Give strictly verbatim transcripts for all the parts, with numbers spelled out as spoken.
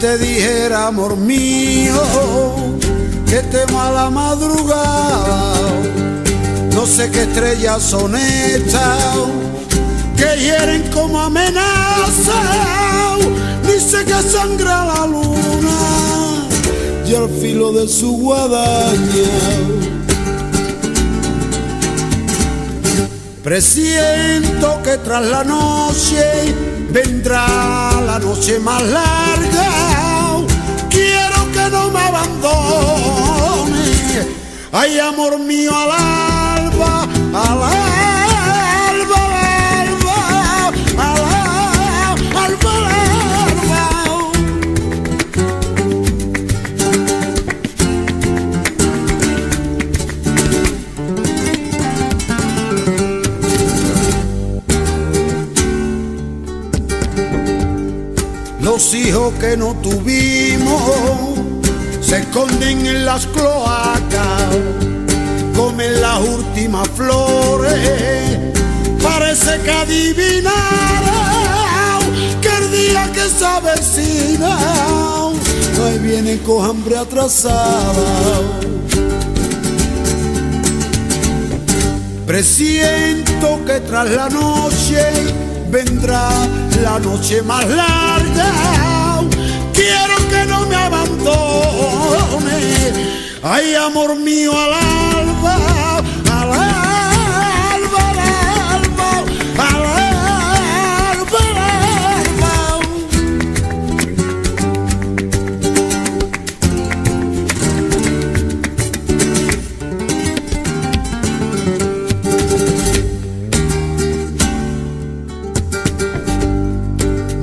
te dijera, amor mío, que te mala madrugada, no sé qué estrellas son estas que hieren como amenaza, dice que sangra la luna y al filo de su guadaña presiento que tras la noche vendrá la noche más larga. Quiero que no me abandone, ay amor mío, al alba, al alba, al alba, al alba, al alba. Los hijos que no tuvimos se esconden en las cloacas, comen las últimas flores, parece que adivinará que el día que se avecina, ahí vienen con hambre atrasada. Presiento que tras la noche vendrá la noche más larga. Quiero que no me abandone, ay amor mío, al alba, al alba, al alba, al alba, al alba.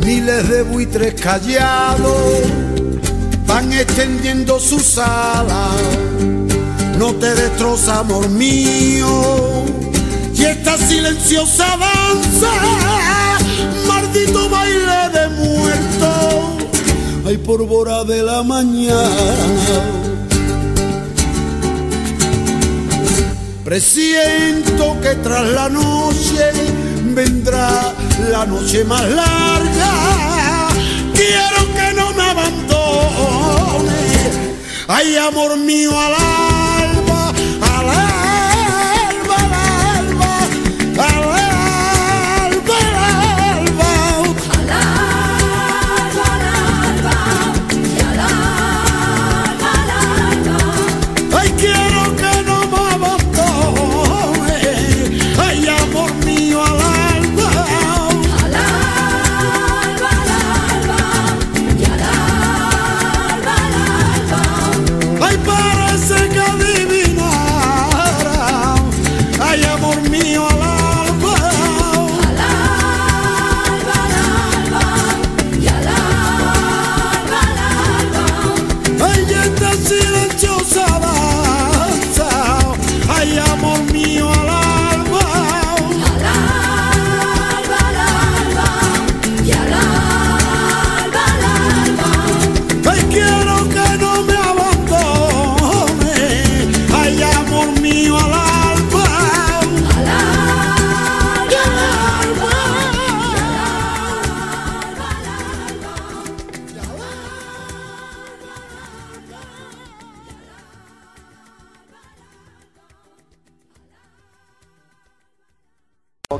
Miles de buitres callados van extendiendo sus alas. No te destroza, amor mío, y esta silenciosa danza, maldito baile de muerto, hay pólvora de la mañana. Presiento que tras la noche vendrá la noche más larga. Quiero que no me abandone, ay amor mío, al alba, al alba, al alba, al alba, al alba, al alba, al alba, y al alba, al alba. Ay, quiero que no me abandone, ay amor mío, al alba.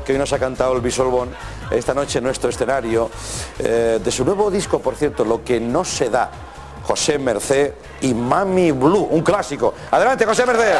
Que hoy nos ha cantado el Bisolbón esta noche en nuestro escenario, eh, de su nuevo disco, por cierto, Lo que no se da, José Mercé y Mami Blue, un clásico. Adelante, José Mercé.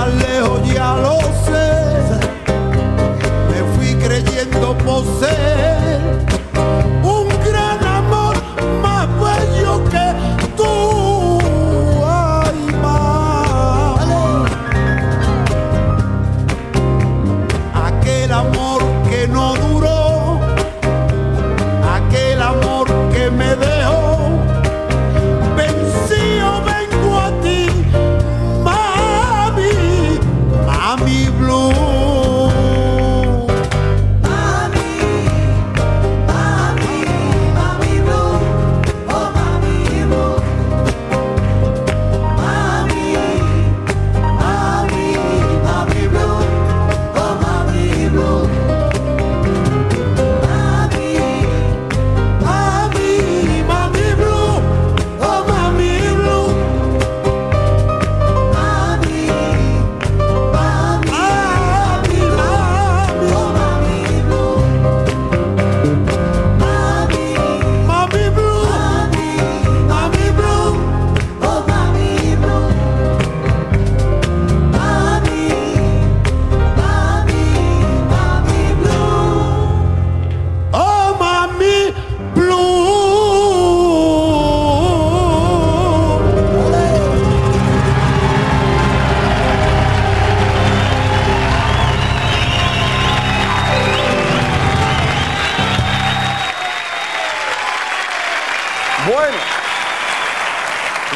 caminar lejos, ya lo sé. Me fui creyendo poseer un gran amor más bello que tú. Ay, madre, aquel amor que no duró, aquel amor que me dejó.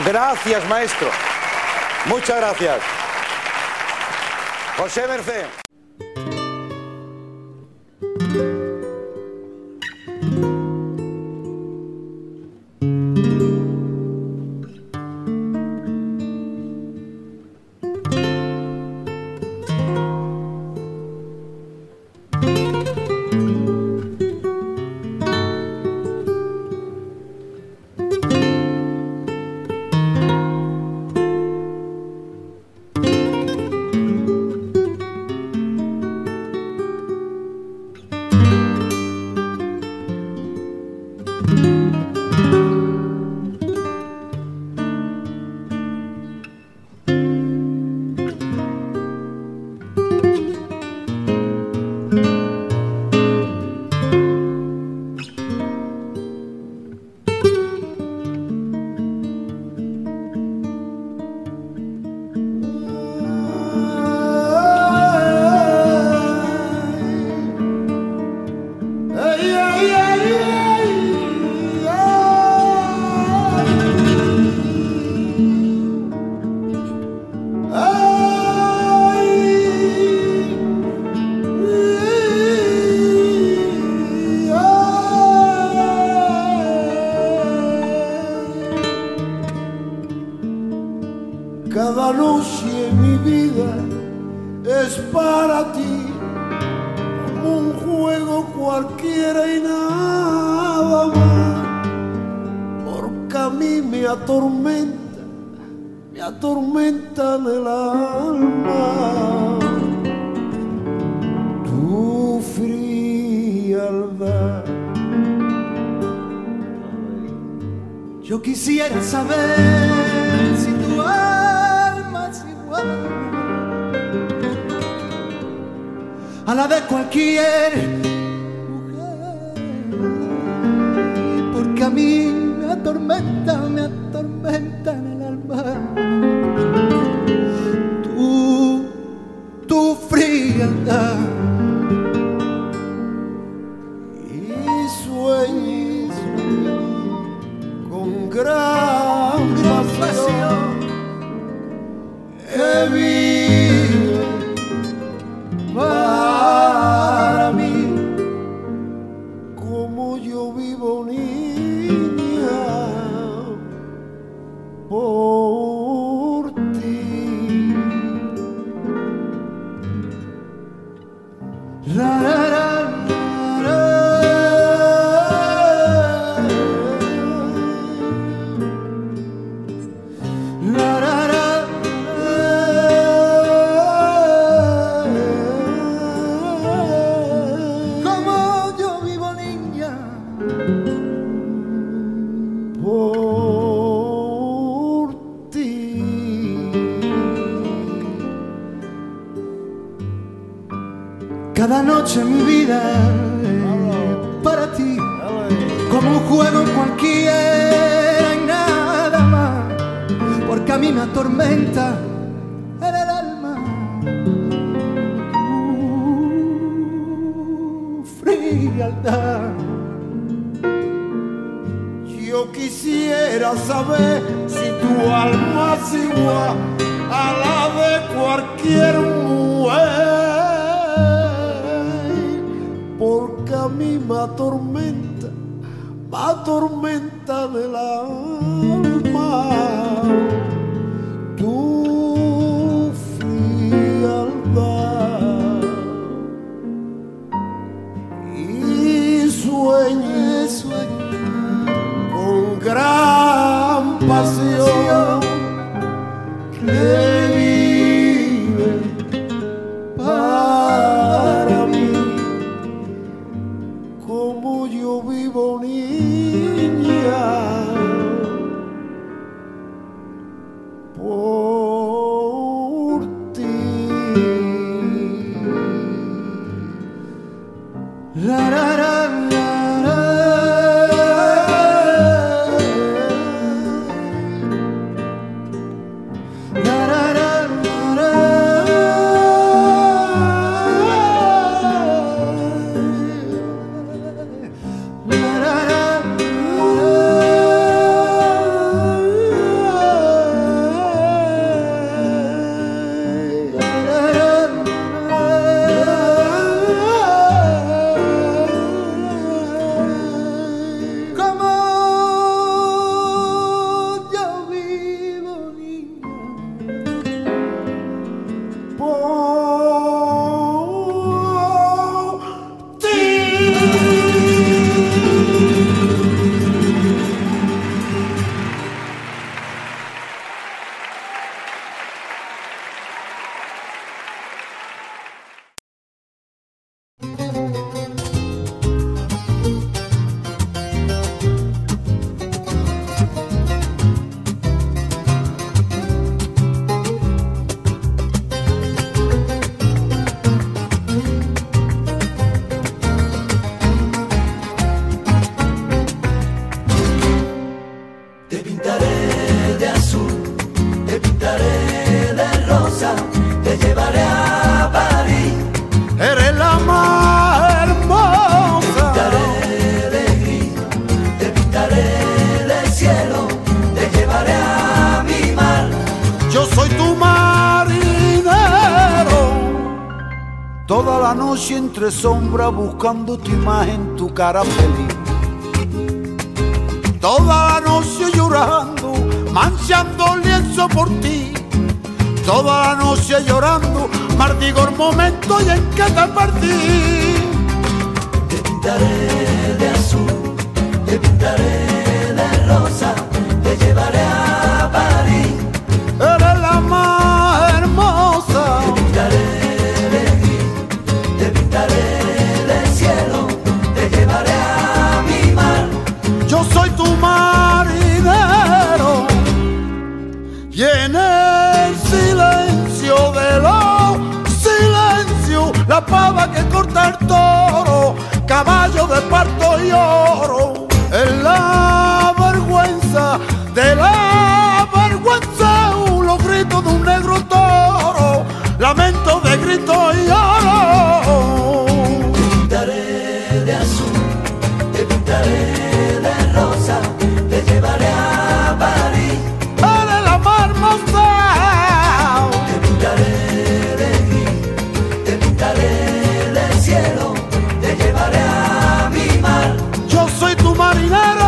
Gracias, maestro. Muchas gracias. José Mercé. Cada noche mi vida es para ti, como un juego cualquiera y nada más, porque a mí me atormenta en el alma tu frialdad. Yo quisiera saber si tu alma es igual a la de cualquier mujer, porque a mí me atormenta, me atormenta del alma tu frialdad, y sueñe, sueñe con gran pasión que vive para mí, como yo vivo, niña, por ti. La, la, la. Entre sombra buscando tu imagen, tu cara feliz. Toda la noche llorando, manchando el lienzo por ti. Toda la noche llorando, maldigo el momento y en que te perdí. Te pintaré de azul, te pintaré de rosa, te llevaré a París. Eres la más hermosa. Te pintaré. Soy tu marinero y en el silencio de los silencios la pava que corta el toro, caballo de parto y oro. Es la vergüenza de la vergüenza, los gritos de un negro toro, lamento de grito y oro. Te pintaré de azul, te pintaré rosa, te llevaré a París. ¡Eres la más hermosa! Te pintaré de gris, te pintaré del cielo, te llevaré a mi mar. Yo soy tu marinero.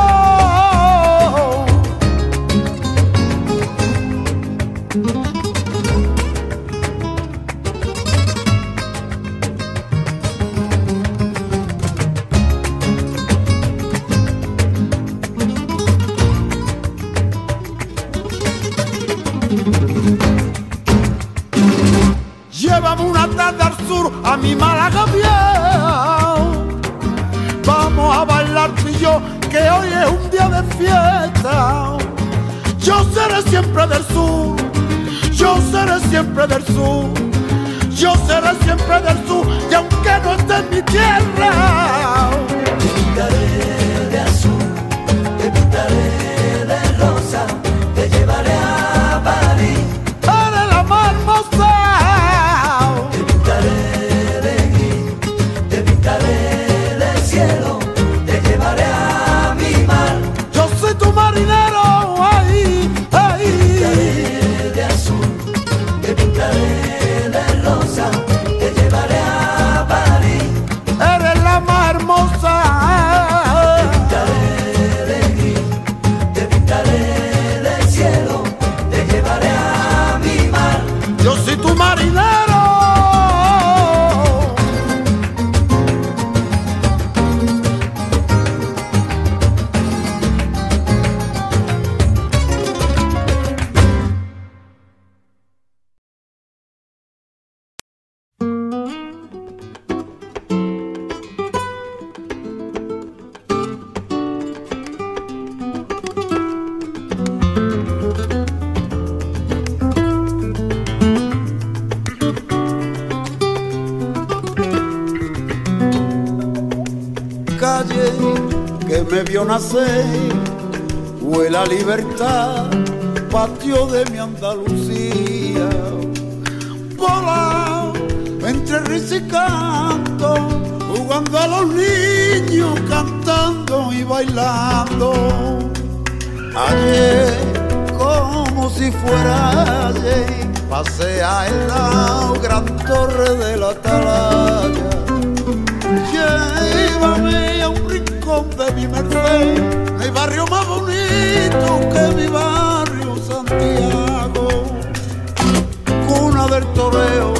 A mi Málaga vieja, vamos a bailar tú y yo, que hoy es un día de fiesta. Yo seré siempre del sur, yo seré siempre del sur, yo seré siempre del sur, y aunque no mi tierra. Te pintaré de azul, te pintaré de rosa, te llevaré a París para la mar hermosa. Te pintaré de gris, te pintaré del cielo, te llevaré a mi mar. Yo soy tu marinero, ahí, ahí. Te pintaré de azul, te pintaré de rosa, te llevaré a nacer, fue la libertad, patio de mi Andalucía. Volado entre risa y canto, jugando a los niños, cantando y bailando. Ayer, como si fuera ayer, pasea en la gran torre de la atalaya. Llévame a un rincón de mi merced, el barrio más bonito que mi barrio Santiago. Cuna del toreo,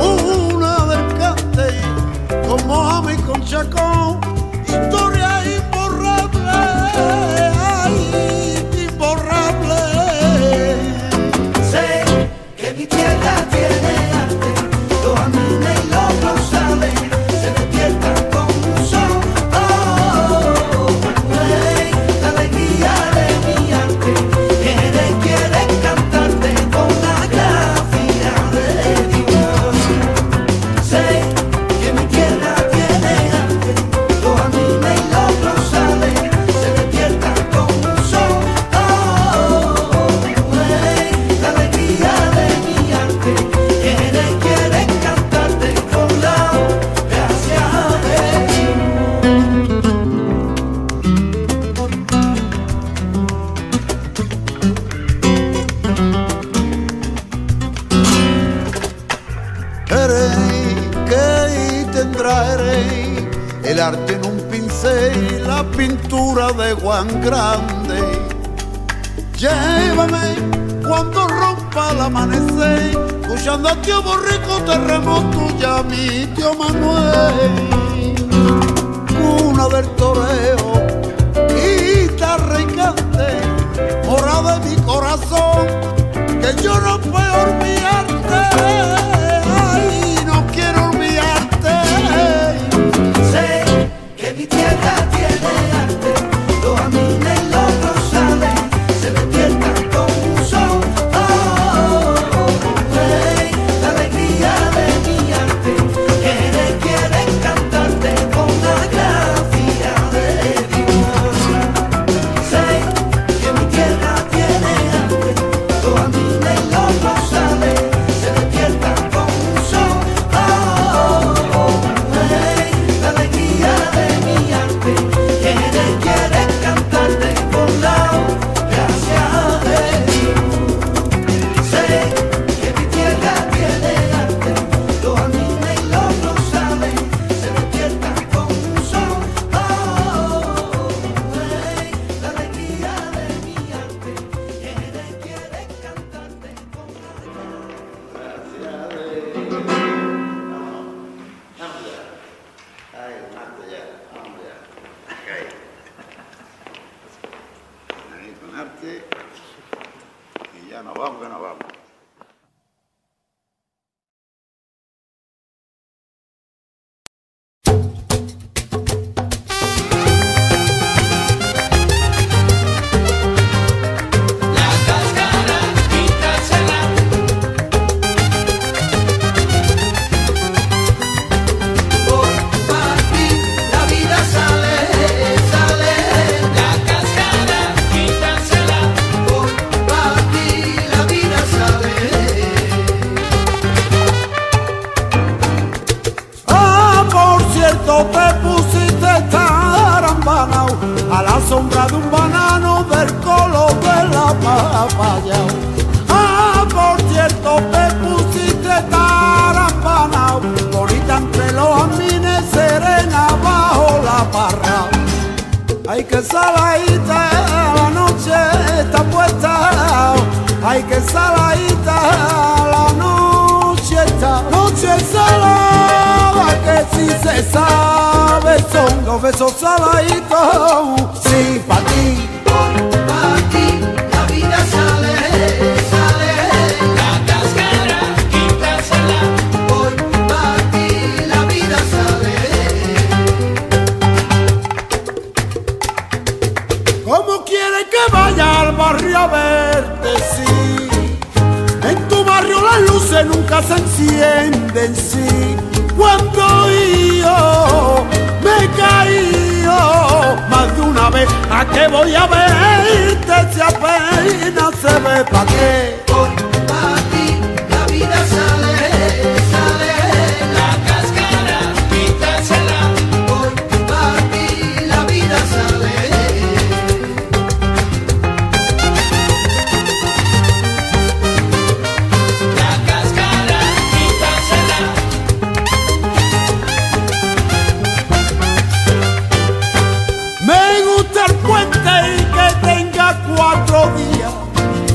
una del cante, con Mojama y con Chacón, historia imborrable, ay, imborrable. Sé que mi tierra tiene arte, los amigos y los causales. De Juan Grande, llévame cuando rompa el amanecer, escuchando a tío Borrico, terremoto y a mi tío Manuel. Cuna del toreo, guitarra y cante, morada de mi corazón, que yo no puedo olvidarte, ay, no quiero olvidarte. Sé que mi tierra tiene arte. que saladita, la noche está puesta. Ay, que saladita, la noche está, noche salada, que si se sabe son los besos saladitos. Sí, pa' ti, pa' ti, la vida sale. Barrio a verte, sí. En tu barrio las luces nunca se encienden, sí. Cuando yo me he caído más de una vez, ¿a qué voy a verte si apenas se ve? ¿Pa' qué? Por ti la vida sale.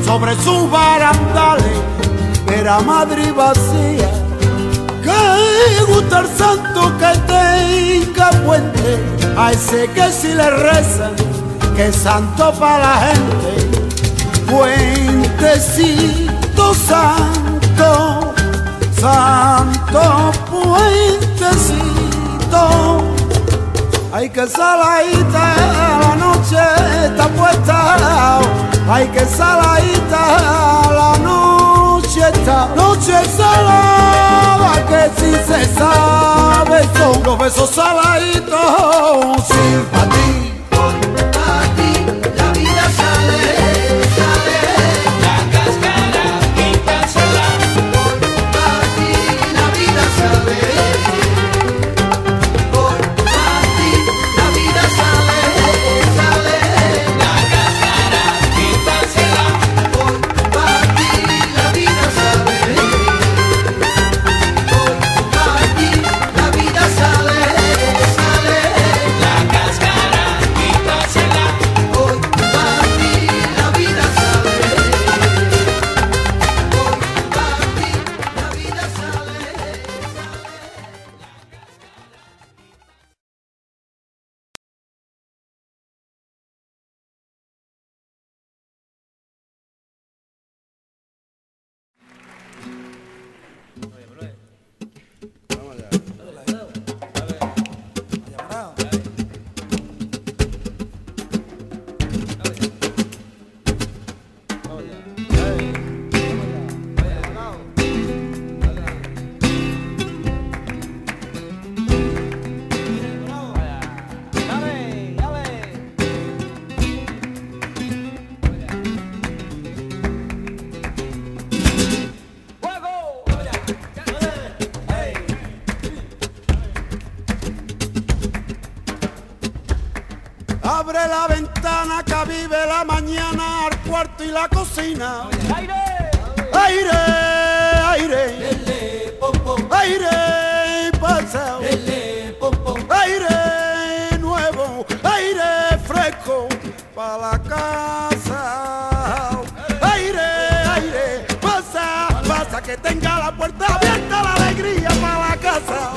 Sobre sus barandales de la Madrid vacía, que gusta el santo que tenga puente, a ese que si le rezan, que es santo para la gente. Puentecito santo, santo puentecito. Ay, que saladita, la noche está puesta. Ay, que saladita, la noche está, noche salada, que si se sabe son los besos saladitos. Sí, pa' ti, pa' ti, la vida sale, sale. Abre la ventana que vive la mañana al cuarto y la cocina. Aire, aire, aire, aire pasado, aire nuevo, aire fresco para la casa. Aire, aire, pasa, pasa que tenga la puerta abierta la alegría para la casa.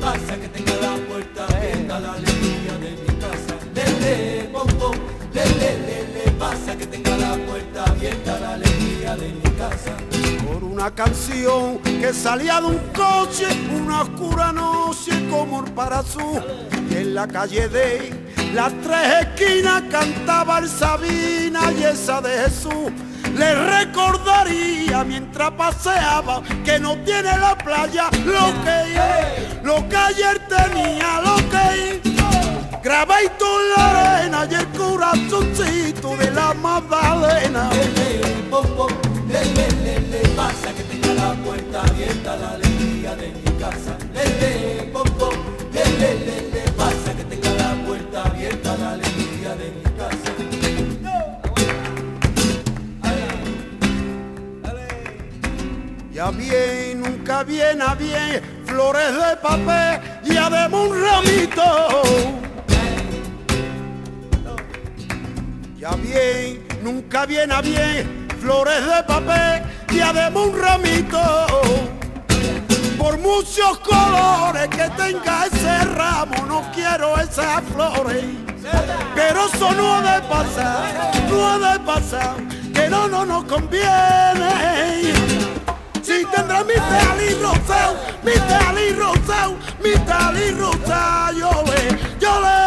Pasa que tenga la puerta abierta la alegría de mi casa. Lele, pom, pom, le, le, le, le, pasa que tenga la puerta abierta la alegría de mi casa. Por una canción que salía de un coche, una oscura noche como el parazú. Y en la calle de las tres esquinas cantaba el Sabina y esa de Jesús. Le recordaría mientras paseaba que no tiene la playa lo que es, lo que ayer tenía, lo que es. Grabé tú la arena y el corazoncito de la Magdalena. Lele, pom, pom, lele, lele, pasa que tenga la puerta abierta la alegría de mi casa. Lele, pom, pom, lele, lele, pasa que tenga la puerta abierta la alegría de mi casa. Ya bien, nunca viene a bien, flores de papel y además un ramito. Ya bien, nunca viene a bien, flores de papel y además un ramito. Por muchos colores que tenga ese ramo, no quiero esas flores. Pero eso no ha de pasar, no ha de pasar, que no, no nos conviene. Si tendrá mi talí rosado, mi talí rosado, mi talí rosado, yo le, yo le.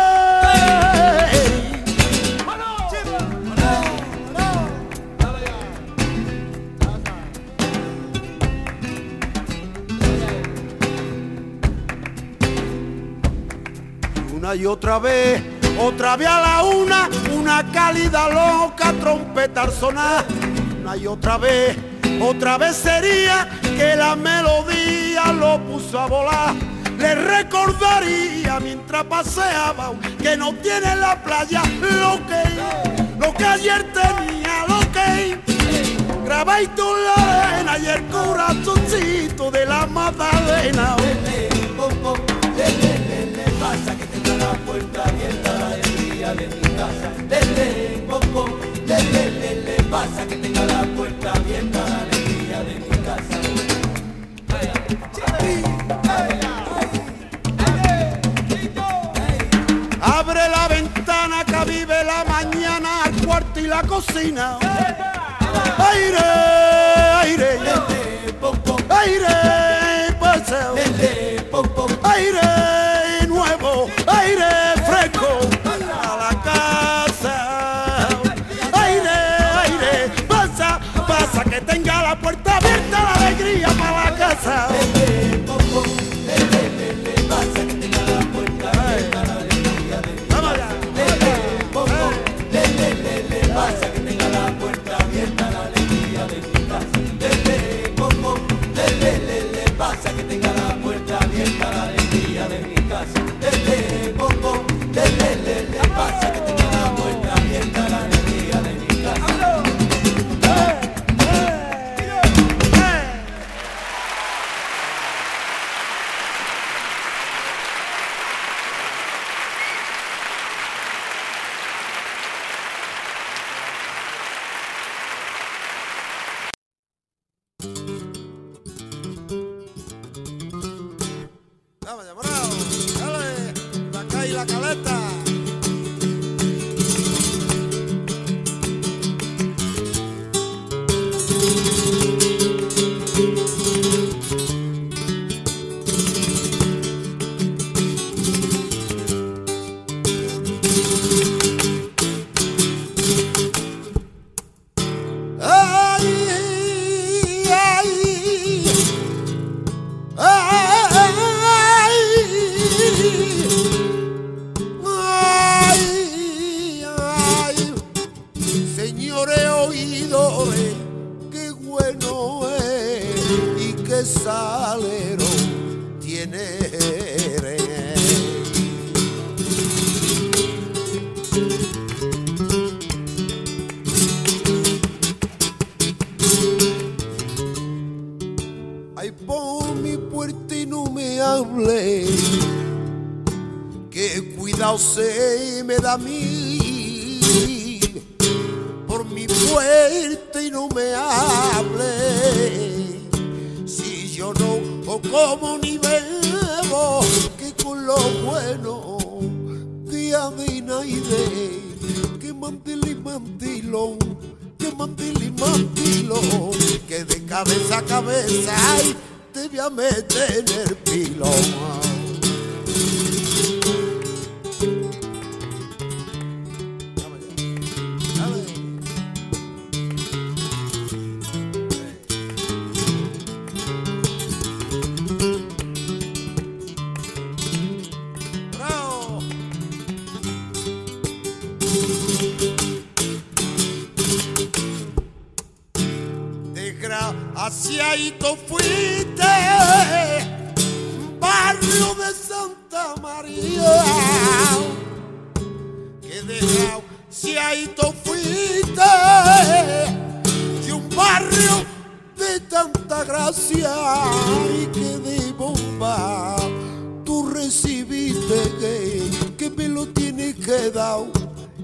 Y otra vez, otra vez a la una, una cálida loca trompetar sonar. Una y otra vez, otra vez sería que la melodía lo puso a volar. Le recordaría mientras paseaba que no tiene en la playa lo que, lo que ayer tenía, lo que grabáis tú la arena y el corazoncito de la Magdalena. Que tenga la puerta abierta el día de mi casa. Lele, poco, lele, lele, pasa. Que tenga la puerta abierta el día de mi casa. Abre la ventana que vive la mañana, al cuarto y la cocina. Aire, aire, lele, poco, aire, pasa. Lele, poco, aire. Aire fresco a la casa. Aire, aire, pasa, pasa. Que tenga la puerta abierta la alegría para la casa.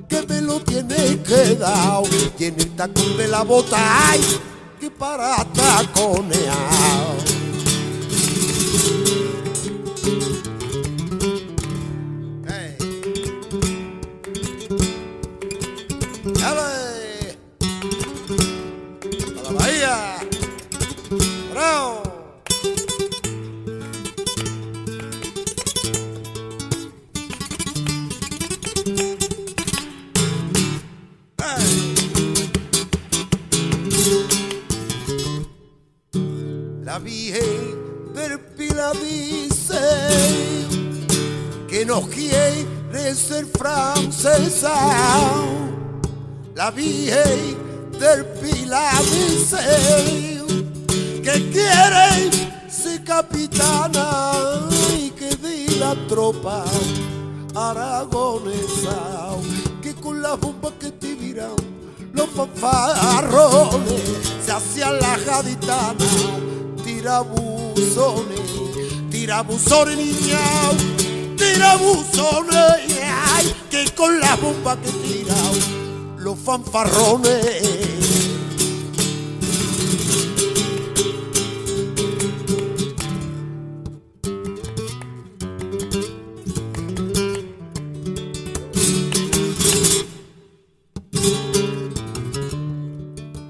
Que me lo no tiene quedao, tiene el tacón de la bota, ay, que para taconear. Hey. ¡Ale! ¡A la bahía! ¡Bravo! La Virgen del Pilar dice que no quiere ser francesa. La Virgen del Pilar dice que quiere ser capitana y que de la tropa aragonesa, que con las bombas que tiran los fanfarrones se hacían la gaditana. Tirabuzones, tirabuzones, niña, tirabuzones, ay, que con la bomba que tiran los fanfarrones.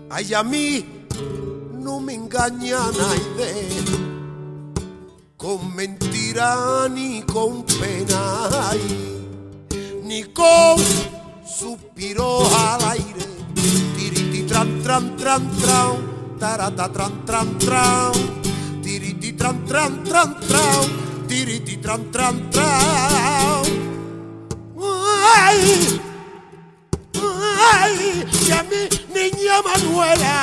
Ay, a mí no me engañan, ay, con mentira ni con pena, ay, ni con suspiros al aire. Tiriti tran tran tran tran, tarata tran tran tran, tiriti tran tran tran tran, tiriti tran tran tran. Ay, ay, y a mi niña Manuela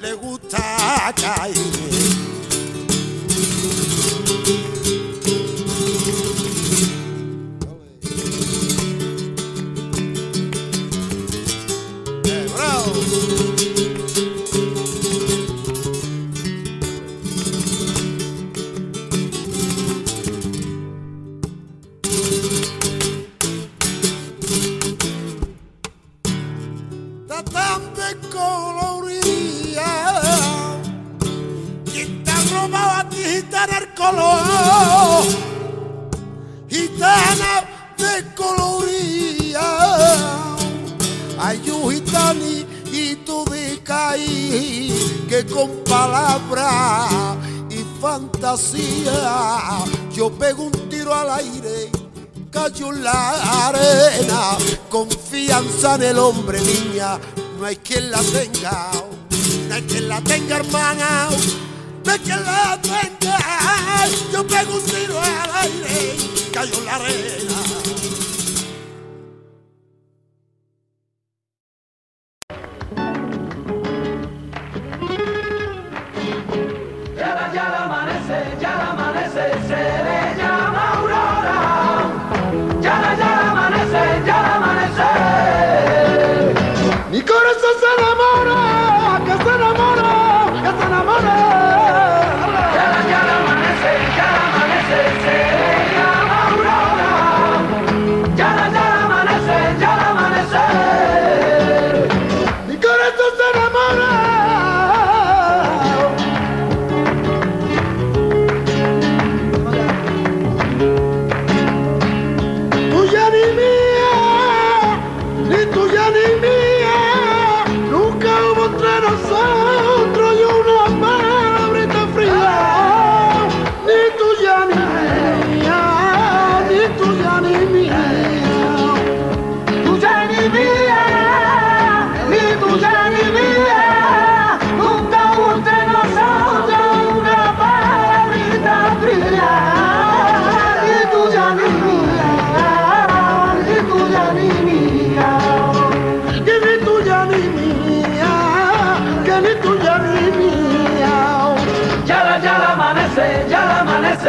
le gusta caer. Hey, bravo. Está tan descolorida que te han robado a ti, gitana, el color. Gitana de coloría, hay un gitanito de caí que con palabras y fantasía yo pego un tiro al aire, cayó en la arena. Confianza en el hombre, niña, no hay quien la tenga. De que la tenga, hermana, de que la tenga, yo pego un tiro al aire, cayó en la arena. Ya, ya la amanece, ya la amanece, se le llama aurora. Ya, la, ya la amanece, ya la amanece. Mi corazón se enamora.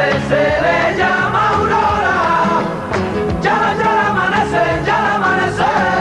Se le llama aurora, ya, ya la amanece, ya la amanece.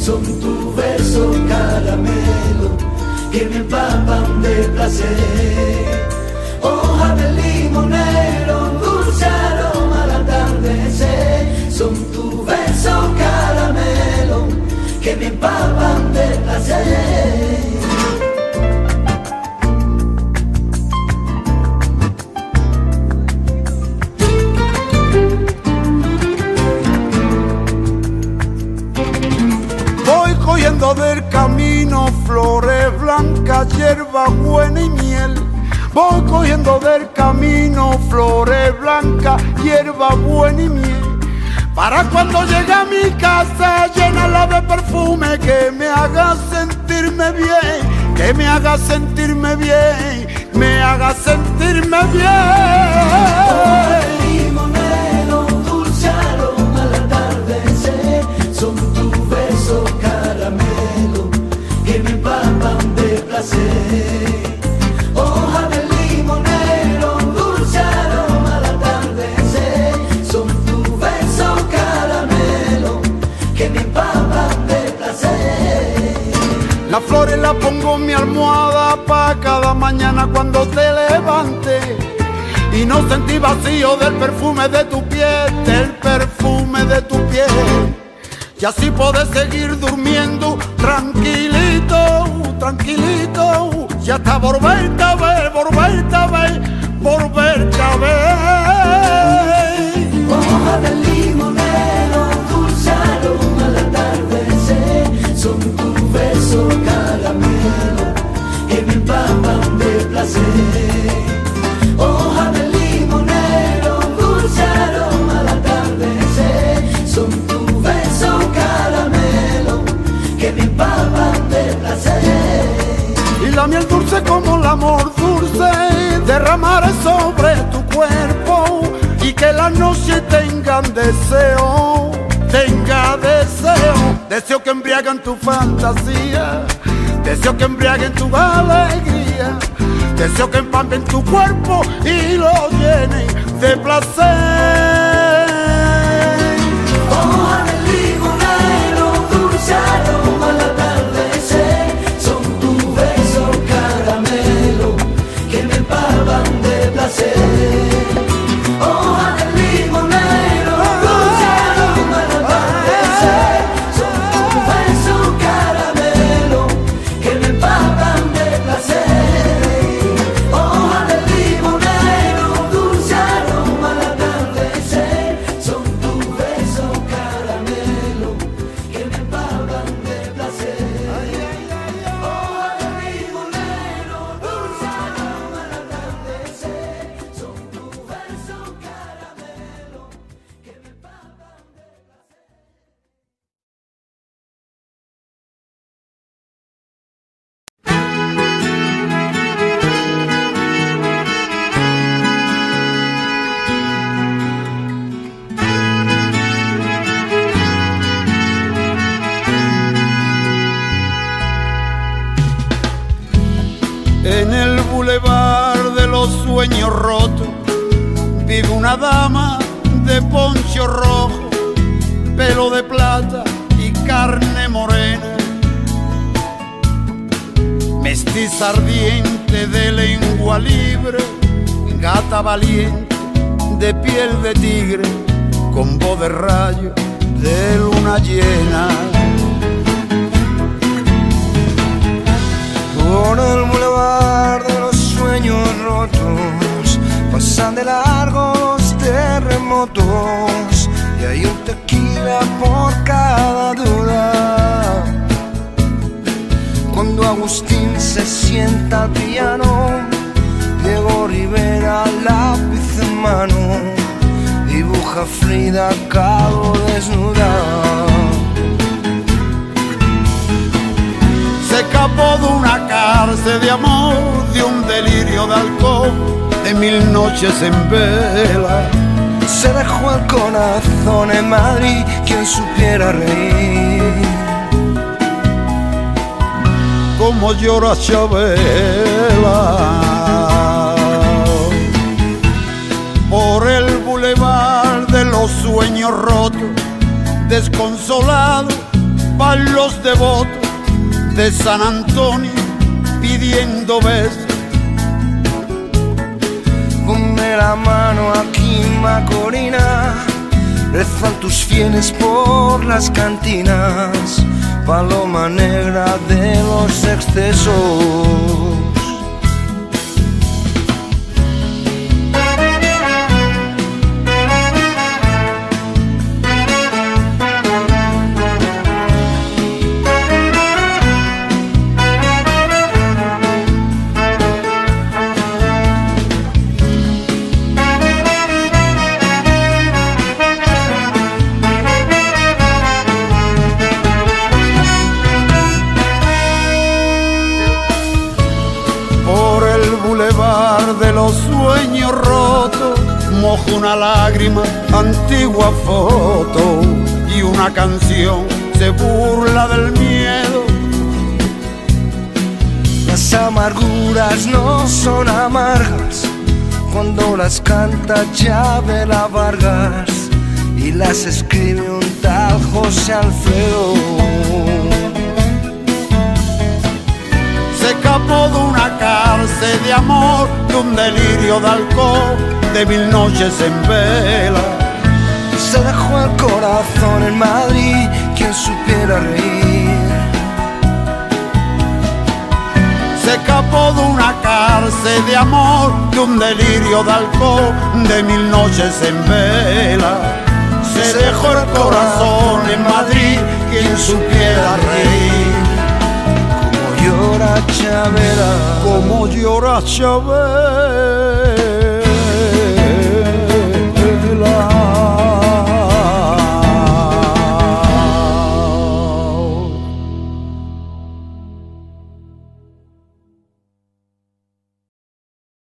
Son tu beso caramelo que me empapan de placer. Hoja de limonero, dulce aroma al atardecer. Son tu beso caramelo que me empapan de placer. Del camino flores blancas, hierba buena y miel. Voy cogiendo del camino flores blancas, hierba buena y miel. Para cuando llegue a mi casa, llénala de perfume que me haga sentirme bien, que me haga sentirme bien, me haga sentirme bien. Hoja de limonero, dulce aroma al atardecer. Son tu beso caramelo que me empapan de placer. Las flores las pongo en mi almohada pa' cada mañana cuando te levante y no sentí vacío del perfume de tu piel, del perfume de tu piel. Y así podés seguir durmiendo tranquilito, tranquilito, y hasta volverte a ver, volverte a ver, volverte a ver. Hoja de limonero, dulce aroma al atardecer. Son tus besos caramelo que me empapan de placer. Hoja de limonero, dulce aroma al atardecer. Son tus besos caramelo que me empapan de placer. La miel dulce como el amor dulce derramaré sobre tu cuerpo y que la noche tengan deseo, tenga deseo. Deseo que embriaguen tu fantasía, deseo que embriaguen tu alegría, deseo que empampen tu cuerpo y lo llenen de placer. Hoja de limonero, dulce aroma al atardecer. Hoja de limonero, dulce aroma al atardecer. Son tus besos caramelo que me empapan de placer. Hoja de limonero, dulce aroma al atardecer. Son tus besos caramelo que me empapan de placer. Hoja de limonero, dulce aroma al atardecer. Sueño roto, vive una dama de poncho rojo, pelo de plata y carne morena, mestiza ardiente de lengua libre, gata valiente de piel de tigre, con voz de rayo de luna llena. Con el bulevar de los sueños rotos, pasan de largo los terremotos y hay un tequila por cada duda. Agustín se sienta al piano, Diego Rivera lápiz en mano, dibuja a Frida cabo desnuda. Se escapó de una cárcel de amor, de un delirio de alcohol, de mil noches en vela. Se dejó el corazón en Madrid, quien supiera reír. Como llora Chavela por el bulevar de los sueños rotos, desconsolado van los devotos de San Antonio pidiendo besos. Ponme la mano aquí, Macorina, rezan tus fieles por las cantinas, paloma negra de los excesos. De los sueños rotos, mojo una lágrima, antigua foto, y una canción se burla del miedo. Las amarguras no son amargas cuando las canta Chabela Vargas y las escribe un tal José Alfredo. Se escapó de una cárcel de amor, de un delirio de alcohol, de mil noches en vela. Se dejó el corazón en Madrid, quien supiera reír. Se escapó de una cárcel de amor, de un delirio de alcohol, de mil noches en vela. Se dejó el corazón en Madrid, quien supiera reír. Como llora Chabela, como llora Chabela.